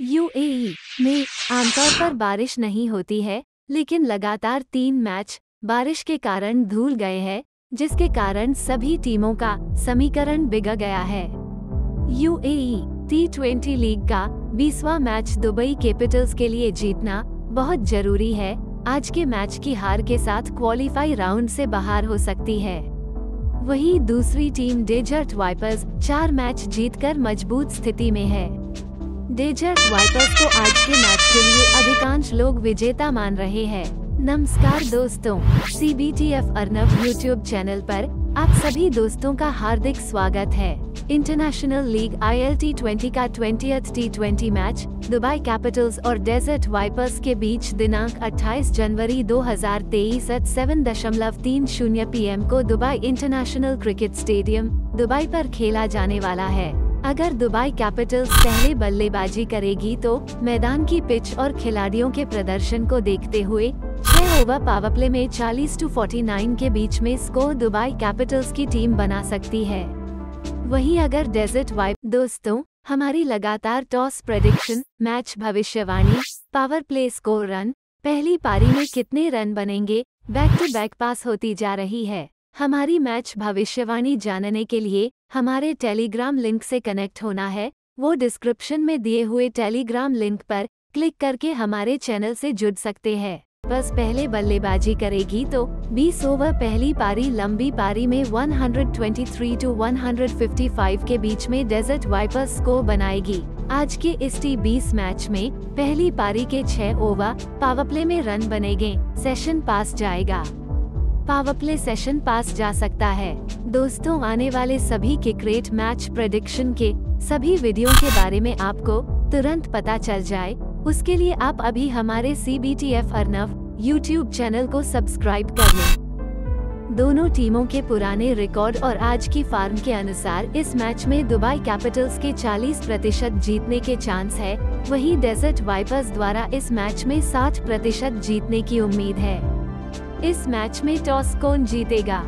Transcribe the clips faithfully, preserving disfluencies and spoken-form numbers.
UAE में आमतौर पर बारिश नहीं होती है, लेकिन लगातार तीन मैच बारिश के कारण धूल गए हैं, जिसके कारण सभी टीमों का समीकरण बिगड़ गया है। यूएई टी ट्वेंटी लीग का बीसवां मैच दुबई कैपिटल्स के लिए जीतना बहुत जरूरी है। आज के मैच की हार के साथ क्वालिफाई राउंड से बाहर हो सकती है। वहीं दूसरी टीम डेजर्ट वाइपर्स चार मैच जीतकर मजबूत स्थिति में है। डेजर्ट वाइपर्स को आज के मैच के लिए अधिकांश लोग विजेता मान रहे हैं। नमस्कार दोस्तों, सीबीटीएफ अर्नव यूट्यूब चैनल पर आप सभी दोस्तों का हार्दिक स्वागत है। International League I L T twenty का twentieth T twenty match Dubai Capitals और डेजर्ट वाइपर्स के बीच दिनांक अट्ठाईस जनवरी दो हज़ार तेईस at साढ़े सात पीएम को Dubai International Cricket Stadium Dubai पर खेला जाने वाला है। अगर दुबई कैपिटल्स पहले बल्लेबाजी करेगी तो मैदान की पिच और खिलाड़ियों के प्रदर्शन को देखते हुए छह ओवर पावर प्ले में चालीस टू उनचास के बीच में स्कोर दुबई कैपिटल्स की टीम बना सकती है। वहीं अगर डेजर्ट वाइप दोस्तों, हमारी लगातार टॉस प्रेडिक्शन, मैच भविष्यवाणी, पावर प्ले स्कोर, रन, पहली पारी में कितने रन बनेंगे, बैक टू बैक पास होती जा रही है। हमारी मैच भविष्यवाणी जानने के लिए हमारे टेलीग्राम लिंक से कनेक्ट होना है। वो डिस्क्रिप्शन में दिए हुए टेलीग्राम लिंक पर क्लिक करके हमारे चैनल से जुड़ सकते हैं। बस पहले बल्लेबाजी करेगी तो बीस ओवर पहली पारी लंबी पारी में एक सौ तेईस टू एक सौ पचपन के बीच में डेजर्ट वाइपर्स स्कोर बनाएगी। आज के इस टी ट्वेंटी मैच में पहली पारी के छह ओवर पावर प्ले में रन बनेंगे। सेशन पास जाएगा, पावर प्ले सेशन पास जा सकता है। दोस्तों, आने वाले सभी क्रिकेट मैच प्रेडिक्शन के सभी वीडियो के बारे में आपको तुरंत पता चल जाए, उसके लिए आप अभी हमारे सीबीटीएफ अर्नव यूट्यूब चैनल को सब्सक्राइब कर लें। दोनों टीमों के पुराने रिकॉर्ड और आज की फार्म के अनुसार इस मैच में दुबई कैपिटल्स के चालीस प्रतिशत जीतने के चांस है। वहीं डेजर्ट वाइपर्स द्वारा इस मैच में साठ प्रतिशत जीतने की उम्मीद है। इस मैच में टॉस कौन जीतेगा?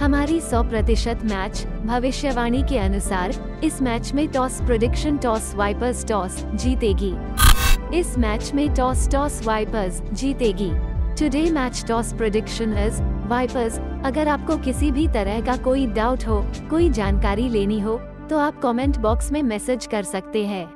हमारी सौ प्रतिशत मैच भविष्यवाणी के अनुसार इस मैच में toss prediction toss Vipers toss जीतेगी। इस मैच में टॉस टॉस वाइपर्स जीतेगी। Today match toss prediction is Vipers. अगर आपको किसी भी तरह का कोई डाउट हो, कोई जानकारी लेनी हो, तो आप कमेंट बॉक्स में मैसेज कर सकते हैं।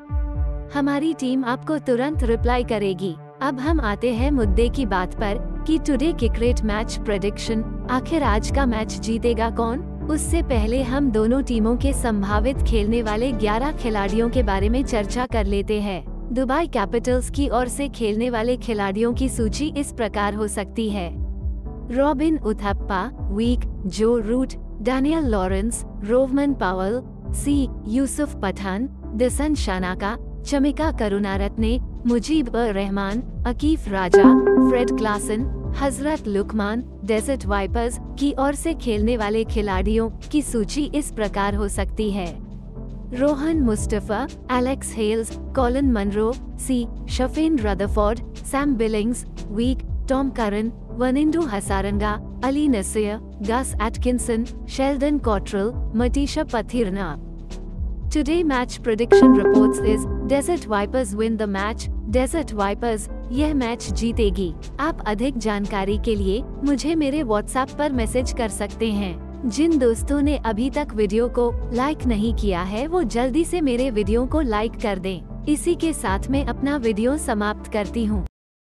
हमारी टीम आपको तुरंत रिप्लाई करेगी। अब हम आते हैं मुद्दे की बात पर कि टुडे क्रिकेट मैच प्रेडिक्शन, आखिर आज का मैच जीतेगा कौन? उससे पहले हम दोनों टीमों के संभावित खेलने वाले ग्यारह खिलाड़ियों के बारे में चर्चा कर लेते हैं। दुबई कैपिटल्स की ओर से खेलने वाले खिलाड़ियों की सूची इस प्रकार हो सकती है: Robin Uthappa, week, Joe Root, Daniel Lawrence, Rovman Powell, C, Yusuf Pathan, Dasun Shanaka, Chamika Karunaratne, Mujeeb ur Rahman, Akif Raja, Fred Klaassen, Hazrat Luqman. Desert wipers की ओर से खेलने वाले खिलाड़ियों की सूची इस प्रकार हो सकती है: Rohan Mustafa, Alex Hales, Colin Munro, C, Sherfane Rutherford, Sam Billings, week, Tom Curran, Wanindu Hasaranga, Ali Naseer, Gus Atkinson, Sheldon Cottrell, Matheesha Pathirana. Today match prediction reports is Desert Vipers win the match. Desert Vipers यह मैच जीतेगी। आप अधिक जानकारी के लिए मुझे मेरे व्हाट्सएप पर मैसेज कर सकते हैं। जिन दोस्तों ने अभी तक वीडियो को लाइक नहीं किया है, वो जल्दी से मेरे वीडियो को लाइक कर दें। इसी के साथ मैं अपना वीडियो समाप्त करती हूँ।